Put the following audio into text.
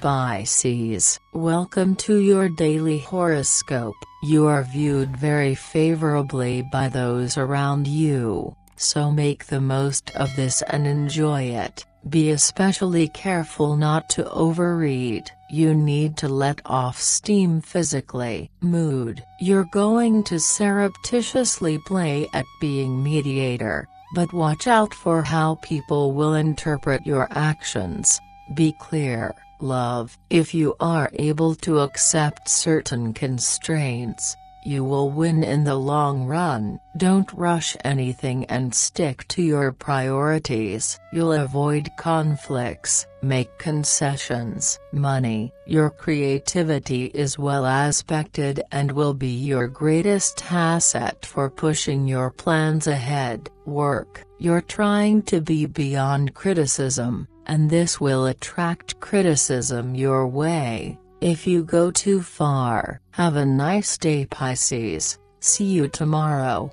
Pisces, welcome to your daily horoscope. You are viewed very favorably by those around you, so make the most of this and enjoy it. Be especially careful not to overeat. You need to let off steam physically. Mood. You're going to surreptitiously play at being mediator, but watch out for how people will interpret your actions. Be clear. Love. If you are able to accept certain constraints, you will win in the long run. Don't rush anything and stick to your priorities. You'll avoid conflicts. Make concessions. Money. Your creativity is well aspected and will be your greatest asset for pushing your plans ahead. Work. You're trying to be beyond criticism, and this will attract criticism your way if you go too far. Have a nice day, Pisces. See you tomorrow.